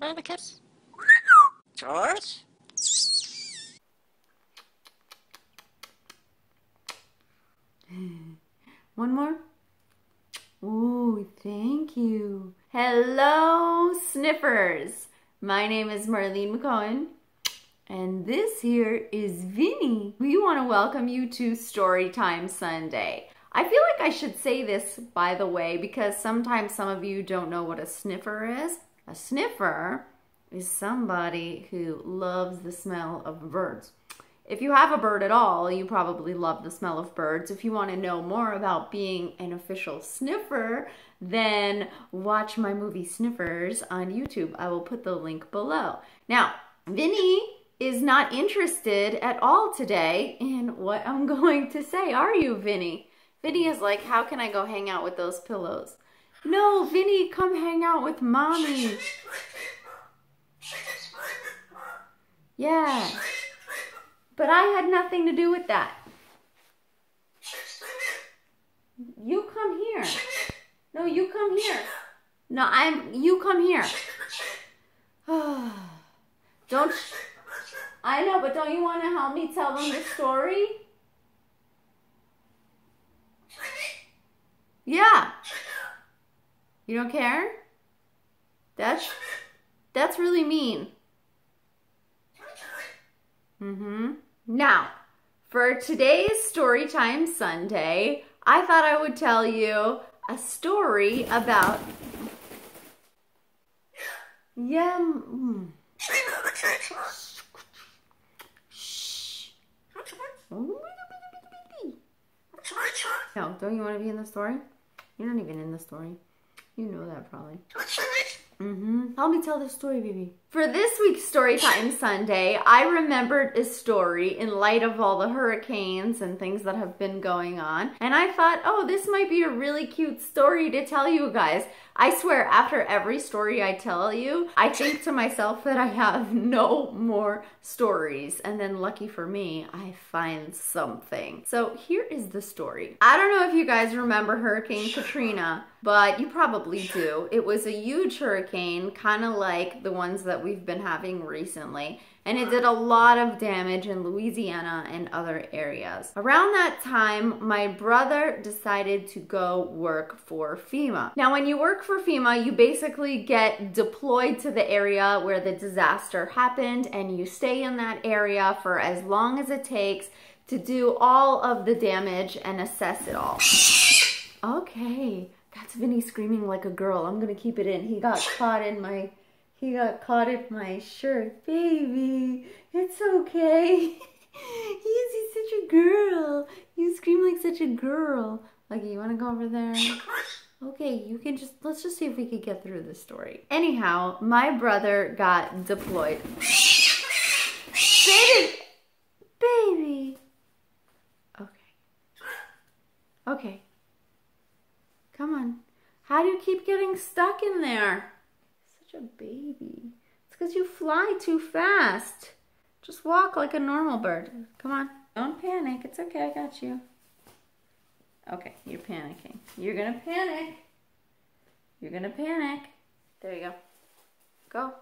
Marlicus? George? One more? Ooh, thank you. Hello, Sniffers. My name is Marlene McCohen, and this here is Vinnie. We want to welcome you to Storytime Sunday. I feel like I should say this, by the way, because sometimes some of you don't know what a sniffer is. A sniffer is somebody who loves the smell of birds. If you have a bird at all, you probably love the smell of birds. If you want to know more about being an official sniffer, then watch my movie Sniffers on YouTube. I will put the link below. Now, Vinnie is not interested at all today in what I'm going to say. Are you, Vinnie? Vinnie is like, how can I go hang out with those pillows? No, Vinnie, come hang out with Mommy. Yeah. But I had nothing to do with that. You come here. No, you come here. No, you come here. Don't, I know, but don't you want to help me tell them the story? Yeah. You don't care? That's really mean. Mm-hmm. Now, for today's Storytime Sunday, I thought I would tell you a story about... Yeah. Shh. No, don't you want to be in the story? You're not even in the story. You know that probably. Mm-hmm. Help me tell this story, baby. For this week's Storytime Sunday, I remembered a story in light of all the hurricanes and things that have been going on. And I thought, oh, this might be a really cute story to tell you guys. I swear, after every story I tell you, I think to myself that I have no more stories. And then lucky for me, I find something. So here is the story. I don't know if you guys remember Hurricane Katrina, but you probably do. It was a huge hurricane, kind of like the ones that we've been having recently, and it did a lot of damage in Louisiana and other areas. Around that time, my brother decided to go work for FEMA. Now, when you work for FEMA, you basically get deployed to the area where the disaster happened, and you stay in that area for as long as it takes to do all of the damage and assess it all. Okay, that's Vinnie screaming like a girl. I'm gonna keep it in. He got caught in my shirt. Baby, it's okay. He's such a girl. You scream like such a girl. Like, you want to go over there? Okay, you can just, let's just see if we can get through the story. Anyhow, my brother got deployed. Baby. Okay. Okay. Come on. How do you keep getting stuck in there? A baby. It's because you fly too fast. Just walk like a normal bird. Come on. Don't panic. It's okay. I got you. Okay, you're panicking. You're gonna panic. You're gonna panic. There you go. Go.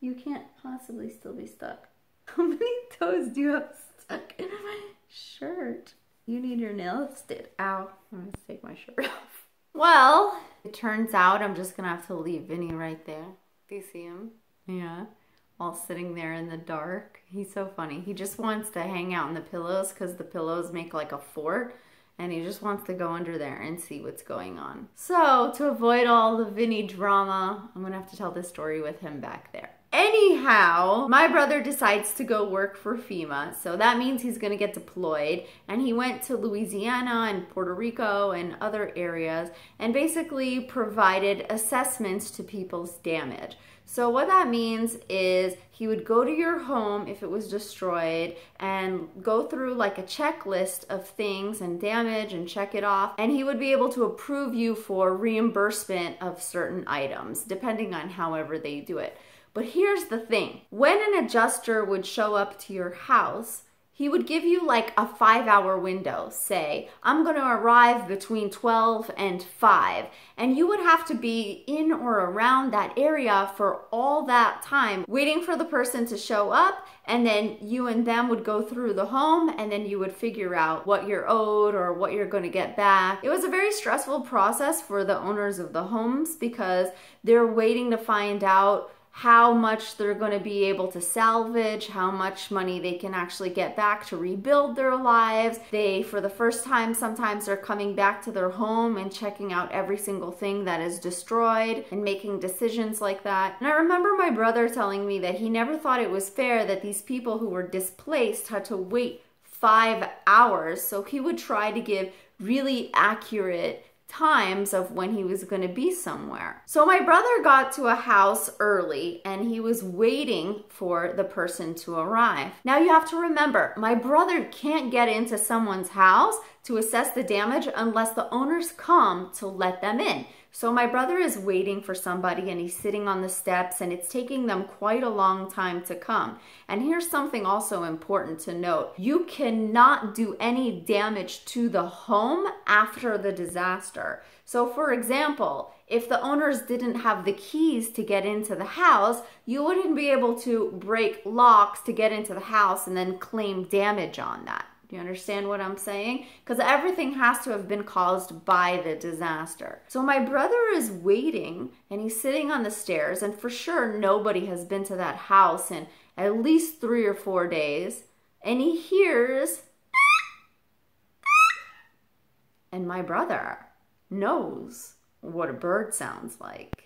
You can't possibly still be stuck. How many toes do you have stuck in my shirt? You need your nails did. Ow. I'm gonna take my shirt off. Well, it turns out I'm just gonna have to leave Vinnie right there. Do you see him? Yeah, all sitting there in the dark. He's so funny. He just wants to hang out in the pillows because the pillows make like a fort, and he just wants to go under there and see what's going on. So to avoid all the Vinnie drama, I'm gonna have to tell this story with him back there. Anyhow, my brother decides to go work for FEMA, so that means he's gonna get deployed, and he went to Louisiana and Puerto Rico and other areas and basically provided assessments to people's damage. So what that means is he would go to your home if it was destroyed and go through like a checklist of things and damage and check it off, and he would be able to approve you for reimbursement of certain items depending on however they do it. But here's the thing, when an adjuster would show up to your house, he would give you like a 5-hour window, say, I'm going to arrive between 12 and 5. And you would have to be in or around that area for all that time, waiting for the person to show up, and then you and them would go through the home, and then you would figure out what you're owed or what you're going to get back. It was a very stressful process for the owners of the homes because they're waiting to find out how much they're going to be able to salvage, how much money they can actually get back to rebuild their lives. They, for the first time, sometimes are coming back to their home and checking out every single thing that is destroyed and making decisions like that. And I remember my brother telling me that he never thought it was fair that these people who were displaced had to wait 5 hours. So he would try to give really accurate times of when he was going to be somewhere. So my brother got to a house early and he was waiting for the person to arrive. Now you have to remember, my brother can't get into someone's house to assess the damage unless the owners come to let them in. So my brother is waiting for somebody and he's sitting on the steps and it's taking them quite a long time to come. And here's something also important to note. You cannot do any damage to the home after the disaster. So for example, if the owners didn't have the keys to get into the house, you wouldn't be able to break locks to get into the house and then claim damage on that. Do you understand what I'm saying? Because everything has to have been caused by the disaster. So my brother is waiting and he's sitting on the stairs, and for sure nobody has been to that house in at least 3 or 4 days. And he hears, and my brother knows what a bird sounds like.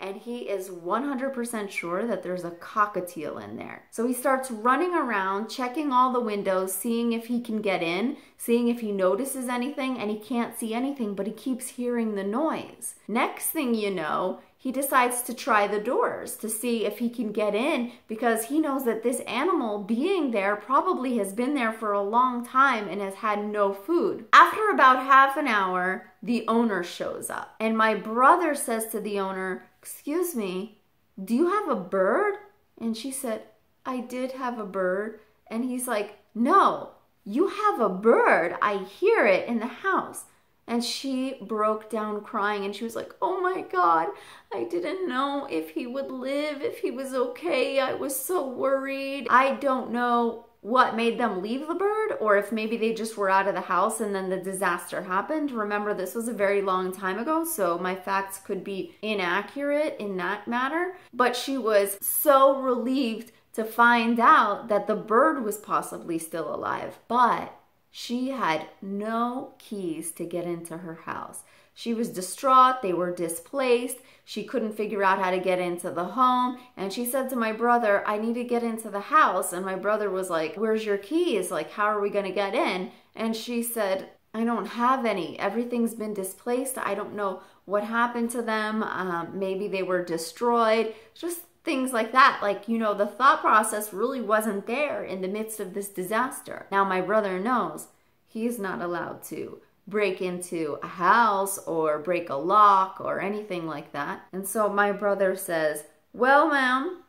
And he is 100% sure that there's a cockatiel in there. So he starts running around, checking all the windows, seeing if he can get in, seeing if he notices anything, and he can't see anything, but he keeps hearing the noise. Next thing you know, he decides to try the doors to see if he can get in because he knows that this animal being there probably has been there for a long time and has had no food. After about half an hour, the owner shows up and my brother says to the owner, "Excuse me, do you have a bird?" And she said, "I did have a bird." And he's like, "No, you have a bird. I hear it in the house." And she broke down crying and she was like, "Oh my God, I didn't know if he would live, if he was okay. I was so worried." I don't know what made them leave the bird or if maybe they just were out of the house and then the disaster happened. Remember, this was a very long time ago, so my facts could be inaccurate in that matter. But she was so relieved to find out that the bird was possibly still alive. But she had no keys to get into her house. She was distraught, they were displaced, she couldn't figure out how to get into the home, and she said to my brother, "I need to get into the house," and my brother was like, "Where's your keys? Like, how are we gonna get in?" And she said, "I don't have any, everything's been displaced, I don't know what happened to them, maybe they were destroyed," just things like that. Like, you know, the thought process really wasn't there in the midst of this disaster. Now my brother knows he's not allowed to break into a house or break a lock or anything like that. And so my brother says, "Well, ma'am,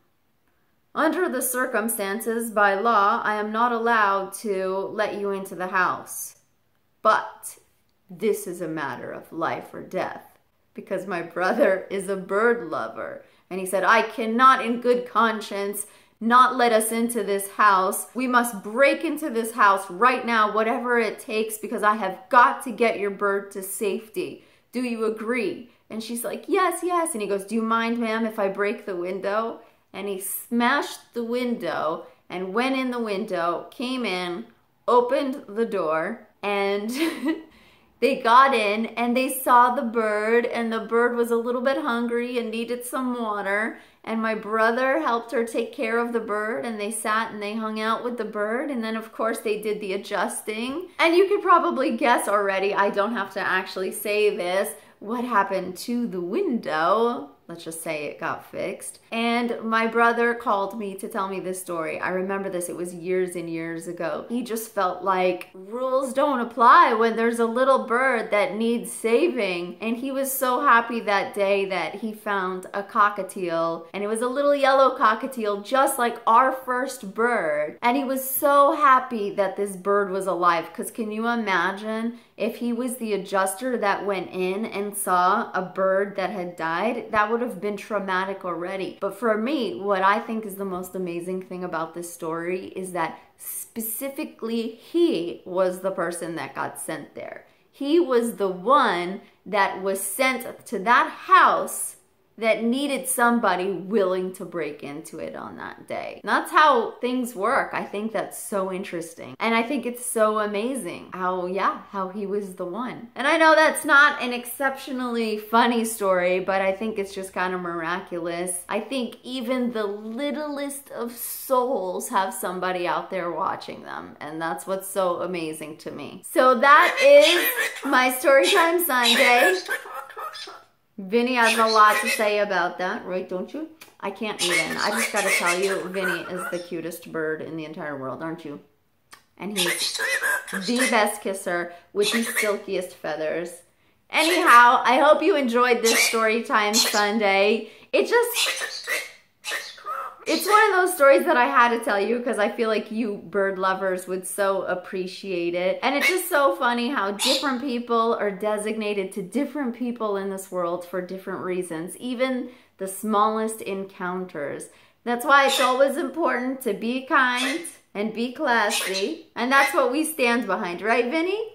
under the circumstances, by law, I am not allowed to let you into the house. But this is a matter of life or death," because my brother is a bird lover. And he said, "I cannot in good conscience not let us into this house. We must break into this house right now, whatever it takes, because I have got to get your bird to safety. Do you agree?" And she's like, "Yes, yes." And he goes, "Do you mind, ma'am, if I break the window?" And he smashed the window and went in the window, came in, opened the door, and they got in and they saw the bird, and the bird was a little bit hungry and needed some water, and my brother helped her take care of the bird, and they sat and they hung out with the bird, and then of course they did the adjusting. And you could probably guess already, I don't have to actually say this, what happened to the window. Let's just say it got fixed. And my brother called me to tell me this story. I remember this, it was years and years ago. He just felt like rules don't apply when there's a little bird that needs saving. And he was so happy that day that he found a cockatiel, and it was a little yellow cockatiel, just like our first bird. And he was so happy that this bird was alive, because can you imagine if he was the adjuster that went in and saw a bird that had died? That would have been traumatic already. But for me, what I think is the most amazing thing about this story is that specifically he was the person that got sent there. He was the one that was sent to that house that needed somebody willing to break into it on that day. And that's how things work. I think that's so interesting. And I think it's so amazing how, yeah, how he was the one. And I know that's not an exceptionally funny story, but I think it's just kind of miraculous. I think even the littlest of souls have somebody out there watching them. And that's what's so amazing to me. So that is my Storytime Sunday. Vinnie has a lot to say about that, right, don't you? I can't even. I just gotta tell you, Vinnie is the cutest bird in the entire world, aren't you? And he's the best kisser with the silkiest feathers. Anyhow, I hope you enjoyed this Storytime Sunday. It's one of those stories that I had to tell you because I feel like you bird lovers would so appreciate it. And it's just so funny how different people are designated to different people in this world for different reasons, even the smallest encounters. That's why it's always important to be kind and be classy. And that's what we stand behind, right, Vinnie?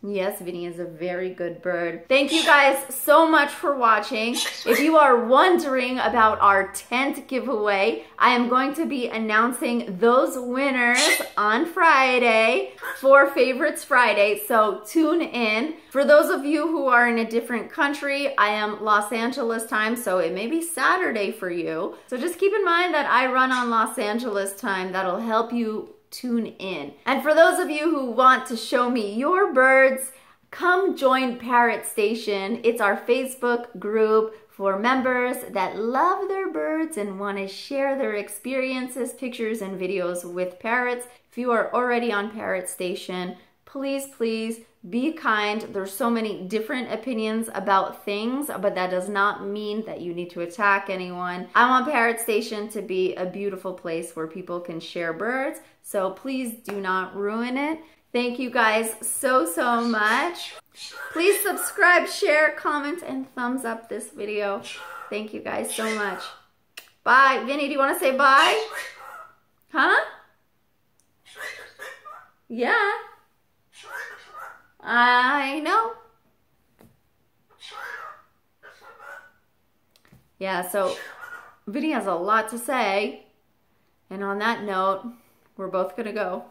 Yes, Vinnie is a very good bird. Thank you guys so much for watching. If you are wondering about our tent giveaway, I am going to be announcing those winners on Friday for Favorites Friday, so tune in. For those of you who are in a different country, I am Los Angeles time, so it may be Saturday for you. So just keep in mind that I run on Los Angeles time. That'll help you tune in. And for those of you who want to show me your birds, come join Parrot Station. It's our Facebook group for members that love their birds and want to share their experiences, pictures, and videos with parrots. If you are already on Parrot Station, please, please be kind. There's so many different opinions about things, but that does not mean that you need to attack anyone. I want Parrot Station to be a beautiful place where people can share birds, so please do not ruin it. Thank you guys so, so much. Please subscribe, share, comment, and thumbs up this video. Thank you guys so much. Bye. Vinnie, do you want to say bye? Huh? Yeah. I know. Yeah, so Vinnie has a lot to say. And on that note, we're both gonna go.